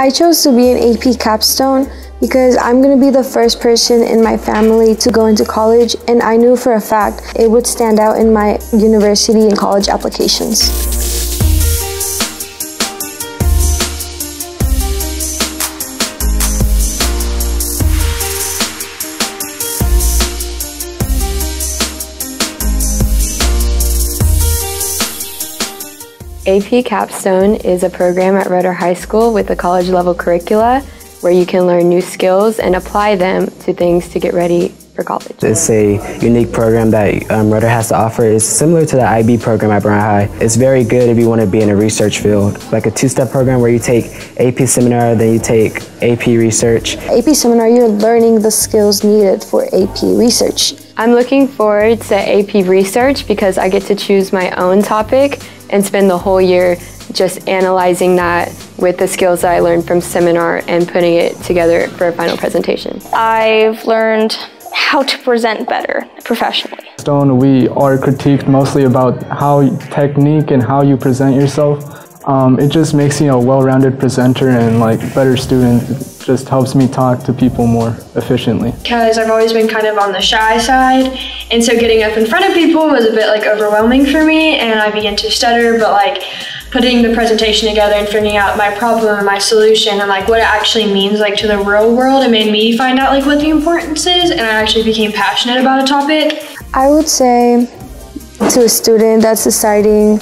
I chose to be an AP Capstone because I'm going to be the first person in my family to go into college, and I knew for a fact it would stand out in my university and college applications. AP Capstone is a program at Rudder High School with a college-level curricula where you can learn new skills and apply them to things to get ready for college. It's a unique program that Rudder has to offer. It's similar to the IB program at Brown High. It's very good if you want to be in a research field, like a two-step program where you take AP Seminar, then you take AP Research. AP Seminar, you're learning the skills needed for AP Research. I'm looking forward to AP Research because I get to choose my own topic and spend the whole year just analyzing that with the skills that I learned from seminar and putting it together for a final presentation. I've learned how to present better professionally. We are critiqued mostly about how technique and how you present yourself. It just makes you a well-rounded presenter and like better student. It just helps me talk to people more efficiently. Because I've always been kind of on the shy side, and so getting up in front of people was a bit like overwhelming for me, and I began to stutter, but like putting the presentation together and figuring out my problem and my solution and like what it actually means like to the real world, it made me find out like what the importance is, and I actually became passionate about a topic. I would say to a student that's deciding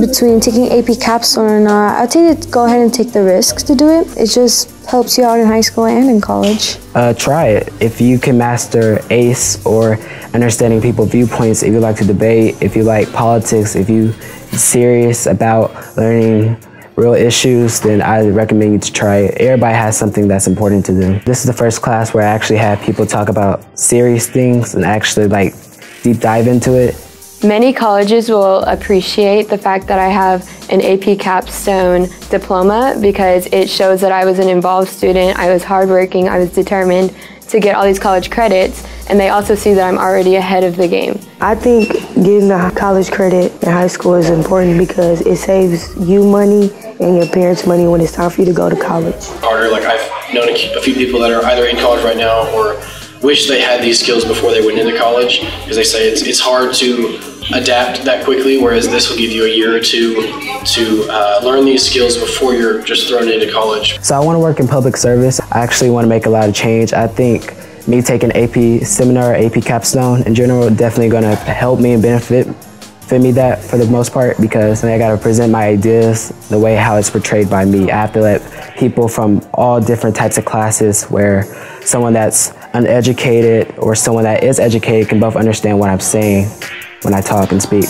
between taking AP Capstone or not, I'd say to go ahead and take the risk to do it. It just helps you out in high school and in college. Try it. If you can master ACE or understanding people's viewpoints, if you like to debate, if you like politics, if you're serious about learning real issues, then I recommend you to try it. Everybody has something that's important to them. This is the first class where I actually have people talk about serious things and actually like deep dive into it. Many colleges will appreciate the fact that I have an AP Capstone diploma because it shows that I was an involved student, I was hardworking, I was determined to get all these college credits, and they also see that I'm already ahead of the game. I think getting the college credit in high school is important because it saves you money and your parents' money when it's time for you to go to college. Harder, like I've known a few people that are either in college right now or wish they had these skills before they went into college, because they say it's hard to adapt that quickly, whereas this will give you a year or two to learn these skills before you're just thrown into college. So I want to work in public service. I actually want to make a lot of change. I think me taking AP Seminar, AP Capstone in general, definitely going to help me and benefit me that for the most part, because I got to present my ideas the way how it's portrayed by me. I have to let people from all different types of classes, where someone that's uneducated or someone that is educated can both understand what I'm saying when I talk and speak.